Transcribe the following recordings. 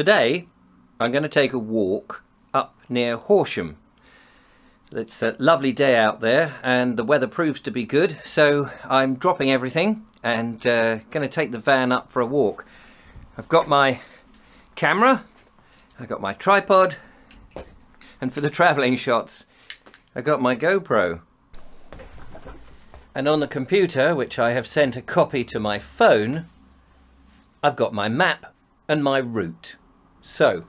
Today I'm going to take a walk up near Horsham. It's a lovely day out there and the weather proves to be good, so I'm dropping everything and going to take the van up for a walk. I've got my camera, I've got my tripod, and for the travelling shots I got my GoPro. And on the computer, which I have sent a copy to my phone, I've got my map and my route. So,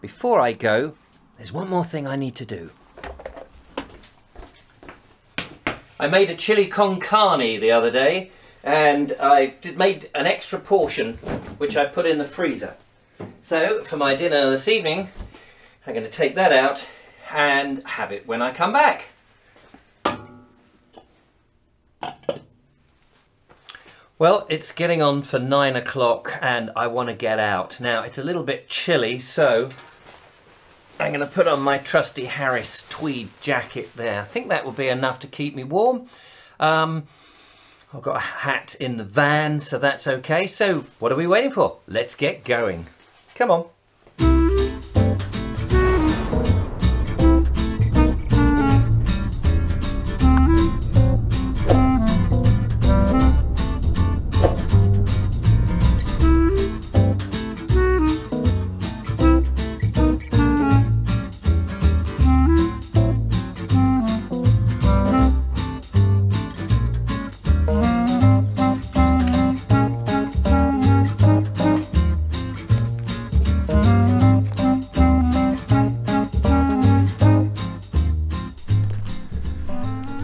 before I go, there's one more thing I need to do. I made a chili con carne the other day, and I made an extra portion, which I put in the freezer. So, for my dinner this evening, I'm going to take that out and have it when I come back. Well, it's getting on for 9 o'clock and I want to get out. Now, it's a little bit chilly, so I'm going to put on my trusty Harris tweed jacket there. I think that will be enough to keep me warm. I've got a hat in the van, so that's okay. So what are we waiting for? Let's get going. Come on.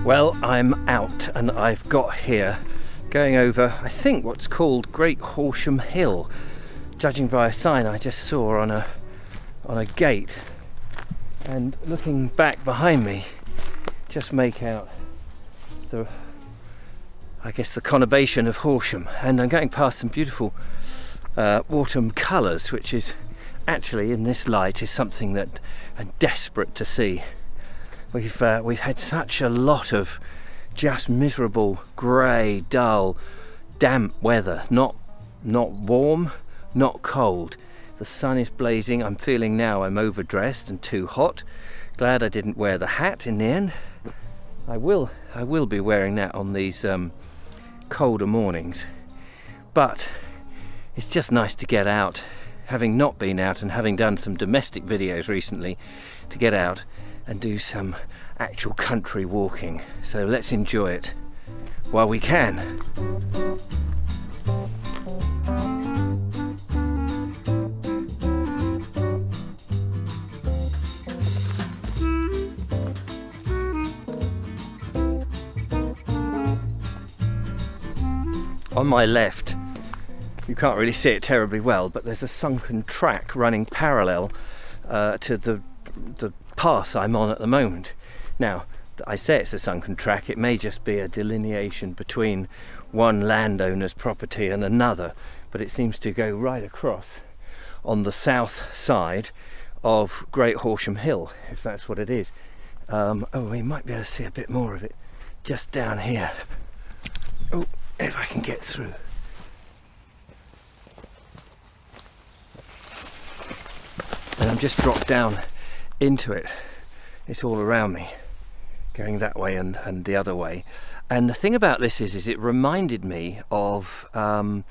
Well, I'm out and I've got here, going over I think what's called Great Horsham Hill, judging by a sign I just saw on a gate. And looking back behind me, just make out the, I guess, the conurbation of Horsham. And I'm going past some beautiful autumn colours, which is actually, in this light, is something that I'm desperate to see. We've had such a lot of just miserable, grey, dull, damp weather. Not warm, not cold. The sun is blazing. I'm feeling now I'm overdressed and too hot. Glad I didn't wear the hat in the end. I will be wearing that on these colder mornings. But it's just nice to get out, having not been out and having done some domestic videos recently, to get out and do some actual country walking. So let's enjoy it while we can. On my left, you can't really see it terribly well, but there's a sunken track running parallel to the path I'm on at the moment. Now, I say it's a sunken track, it may just be a delineation between one landowner's property and another, but it seems to go right across on the south side of Great Horsham Hill, if that's what it is. Oh, we might be able to see a bit more of it just down here. Oh, if I can get through. And I'm just dropped down into it. It's all around me, going that way and the other way. And the thing about this is it reminded me of, I'm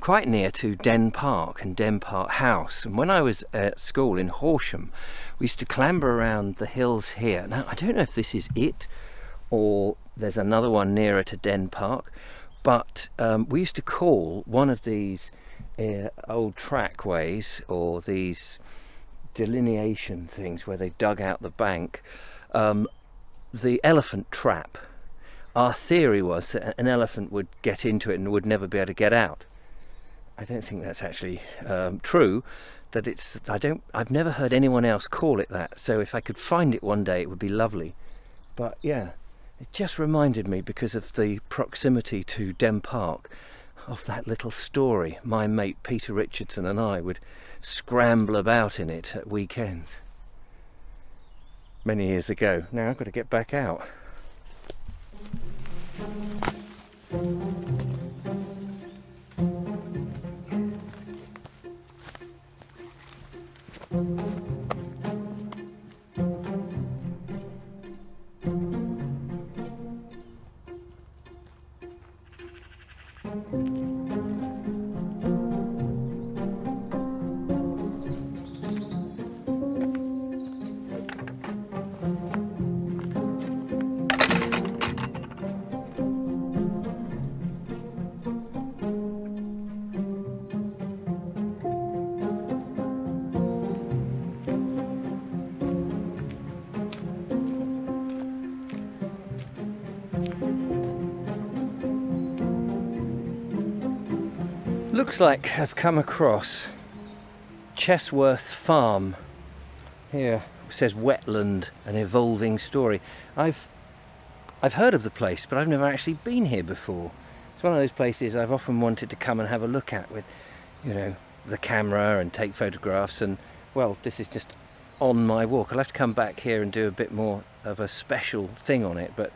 quite near to Denne Park and Denne Park House, and when I was at school in Horsham we used to clamber around the hills here. Now I don't know if this is it or there's another one nearer to Denne Park, but we used to call one of these old trackways, or these delineation things where they dug out the bank, the elephant trap. Our theory was that an elephant would get into it and would never be able to get out. I don't think that's actually true. That it's, I've never heard anyone else call it that, so if I could find it one day it would be lovely. But yeah, it just reminded me, because of the proximity to Denne Park, of that little story my mate Peter Richardson and I would scramble about in it at weekends many years ago. Now I've got to get back out. Looks like I've come across Chesworth Farm. Here it says wetland, an evolving story. I've heard of the place, but I've never actually been here before. It's one of those places I've often wanted to come and have a look at with, you know, the camera and take photographs, and well, this is just on my walk. I'll have to come back here and do a bit more of a special thing on it, but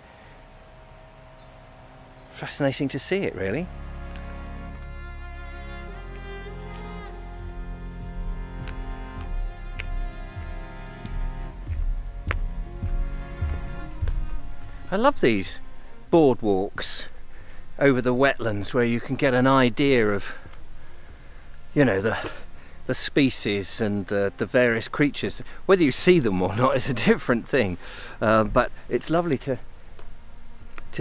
fascinating to see it really. I love these boardwalks over the wetlands where you can get an idea of, you know, the species and the various creatures. Whether you see them or not is a different thing, but it's lovely to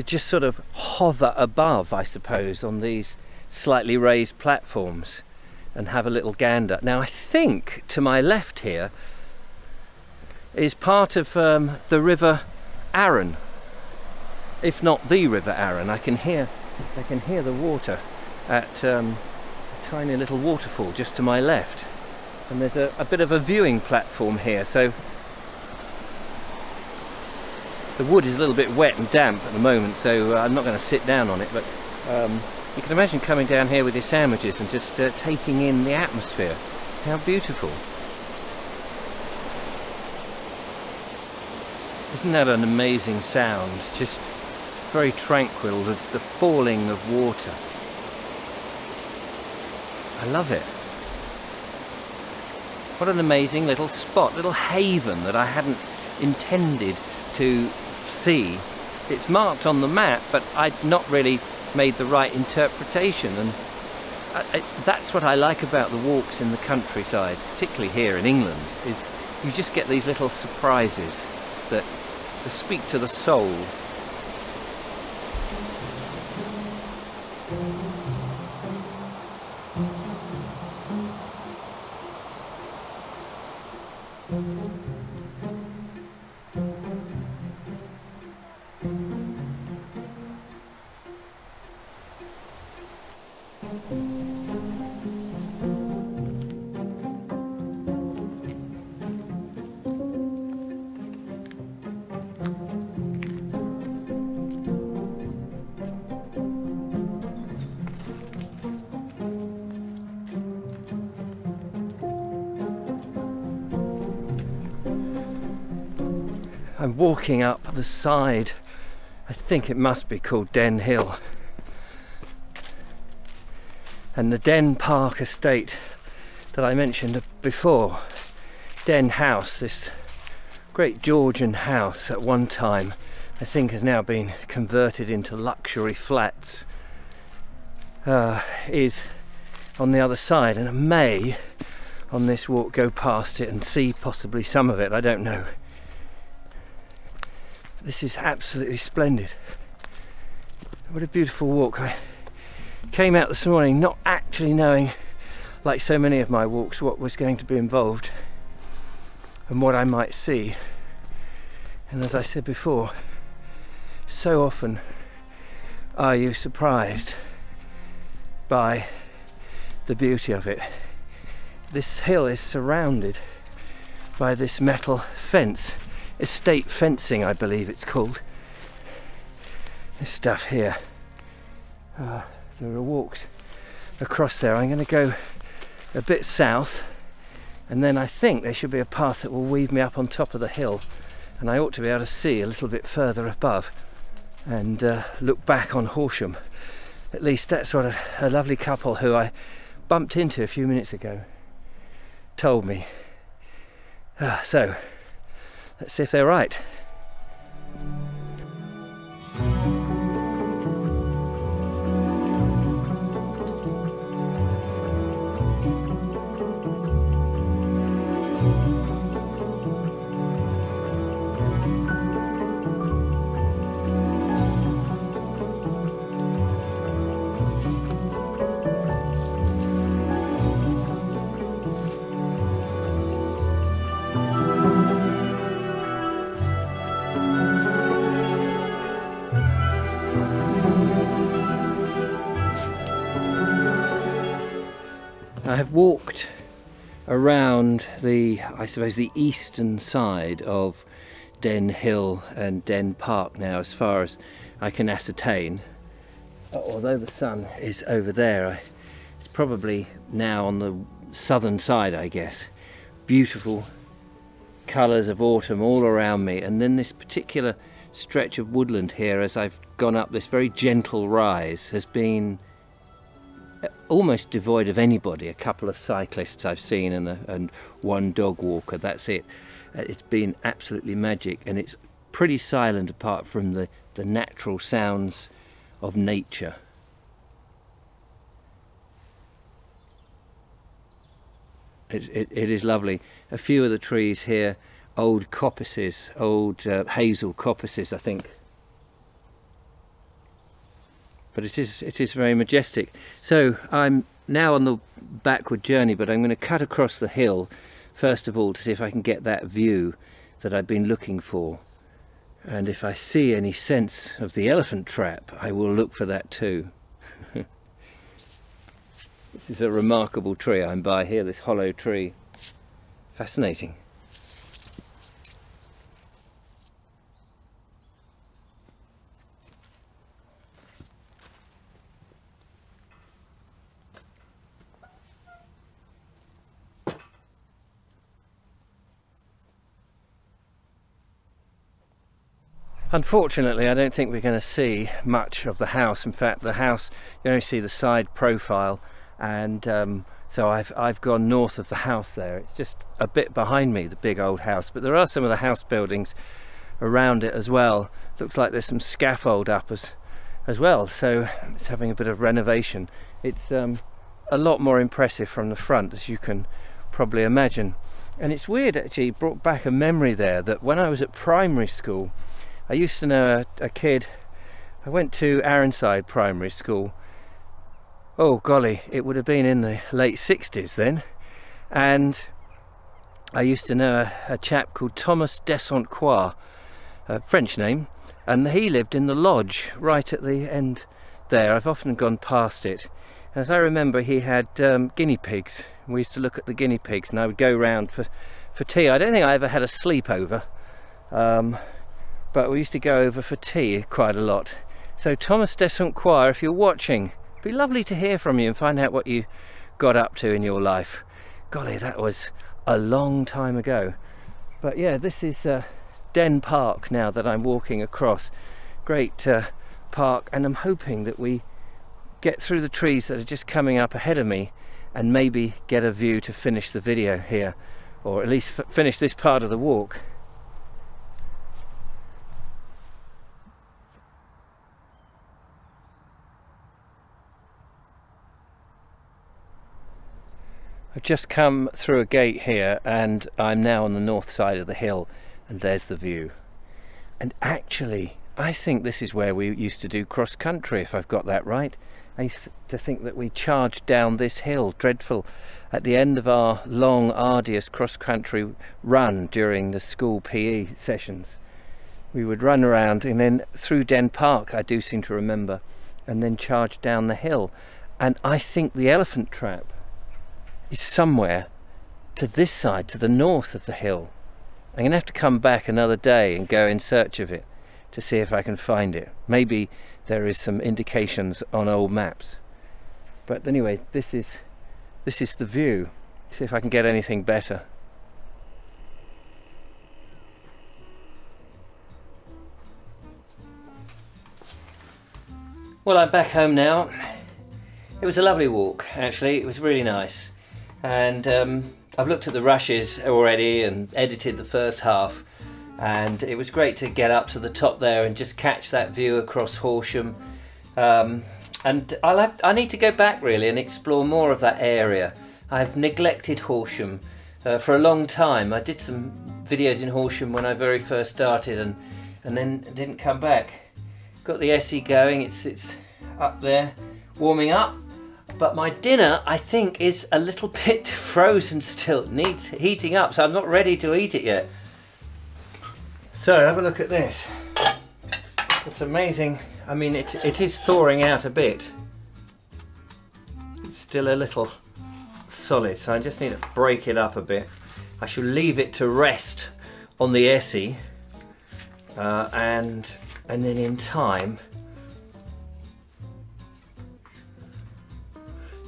just sort of hover above, I suppose, on these slightly raised platforms and have a little gander. Now I think to my left here is part of the River Arun. If not the River Arun, I can hear the water at a tiny little waterfall just to my left, and there's a bit of a viewing platform here. So the wood is a little bit wet and damp at the moment, so I'm not going to sit down on it. But you can imagine coming down here with your sandwiches and just taking in the atmosphere. How beautiful! Isn't that an amazing sound? Just very tranquil, the falling of water. I love it. What an amazing little spot, little haven that I hadn't intended to see. It's marked on the map, but I'd not really made the right interpretation, and that's what I like about the walks in the countryside, particularly here in England, is you just get these little surprises that speak to the soul. I'm walking up the side, I think it must be called Denne Hill, and the Denne Park estate that I mentioned before, Denne House, this great Georgian house at one time, I think has now been converted into luxury flats, is on the other side, and I may on this walk go past it and see possibly some of it, I don't know. This is absolutely splendid. What a beautiful walk. I came out this morning not actually knowing, like so many of my walks, what was going to be involved and what I might see. And as I said before, so often are you surprised by the beauty of it. This hill is surrounded by this metal fence. Estate fencing, I believe it's called. This stuff here. There are walks across there. I'm going to go a bit south, and then I think there should be a path that will weave me up on top of the hill, and I ought to be able to see a little bit further above and look back on Horsham. At least that's what a lovely couple who I bumped into a few minutes ago told me. So let's see if they're right. I have walked around the, I suppose, the eastern side of Denne Hill and Denne Park now, as far as I can ascertain. Although the sun is over there, it's probably now on the southern side, I guess. Beautiful colours of autumn all around me, and then this particular stretch of woodland here, as I've gone up this very gentle rise, has been almost devoid of anybody. A couple of cyclists I've seen and one dog walker, that's it. It's been absolutely magic, and it's pretty silent apart from the natural sounds of nature. It is lovely. A few of the trees here, old coppices, old hazel coppices, I think. But it is very majestic. So I'm now on the backward journey, but I'm going to cut across the hill first of all to see if I can get that view that I've been looking for. And if I see any sense of the elephant trap, I will look for that too. This is a remarkable tree I'm by here, this hollow tree. Fascinating. Unfortunately, I don't think we're going to see much of the house. In fact, the house, you only see the side profile, and so I've gone north of the house there. It's just a bit behind me, the big old house, but there are some of the house buildings around it as well. Looks like there's some scaffold up as well, so it's having a bit of renovation. It's a lot more impressive from the front, as you can probably imagine. And it's weird, actually, brought back a memory there, that when I was at primary school, I used to know a kid. I went to Aronside Primary School. Oh golly, it would have been in the late 60s then. And I used to know a chap called Thomas de Saint-Croix, a French name, and he lived in the lodge right at the end there. I've often gone past it. As I remember, he had guinea pigs. We used to look at the guinea pigs, and I would go round for tea. I don't think I ever had a sleepover. But we used to go over for tea quite a lot. So Thomas de Saint-Croix, if you're watching, it'd be lovely to hear from you and find out what you got up to in your life. Golly, that was a long time ago. But yeah, this is Denne Park now that I'm walking across. Great park, and I'm hoping that we get through the trees that are just coming up ahead of me and maybe get a view to finish the video here, or at least finish this part of the walk. I've just come through a gate here, and I'm now on the north side of the hill, and there's the view. And actually, I think this is where we used to do cross country, if I've got that right. I used to think that we charged down this hill, dreadful, at the end of our long, arduous cross country run during the school PE sessions. We would run around and then through Denne Park, I do seem to remember, and then charge down the hill. And I think the elephant trap is somewhere to this side, to the north of the hill. I'm gonna have to come back another day and go in search of it to see if I can find it. Maybe there is some indications on old maps. But anyway, this is the view. See if I can get anything better. Well, I'm back home now. It was a lovely walk, actually. It was really nice. And I've looked at the rushes already and edited the first half, and it was great to get up to the top there and just catch that view across Horsham. And I need to go back really and explore more of that area. I've neglected Horsham for a long time. I did some videos in Horsham when I very first started, and then didn't come back. Got the SE going, it's up there, warming up. But my dinner, I think, is a little bit frozen still. It needs heating up, so I'm not ready to eat it yet. So have a look at this. It's amazing. I mean, it is thawing out a bit. It's still a little solid, so I just need to break it up a bit. I shall leave it to rest on the essie, and then in time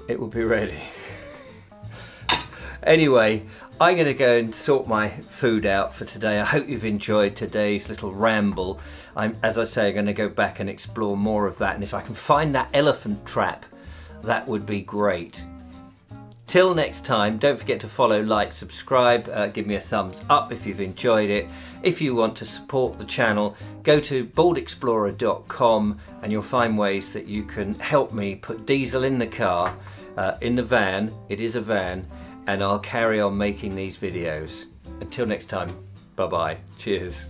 it will be ready. Anyway, I'm going to go and sort my food out for today. I hope you've enjoyed today's little ramble. As I say, I'm going to go back and explore more of that, and if I can find that elephant trap, that would be great. Till next time, don't forget to follow, like, subscribe, give me a thumbs up if you've enjoyed it. If you want to support the channel, go to baldexplorer.com and you'll find ways that you can help me put diesel in the car, in the van, it is a van, and I'll carry on making these videos. Until next time, bye-bye, cheers.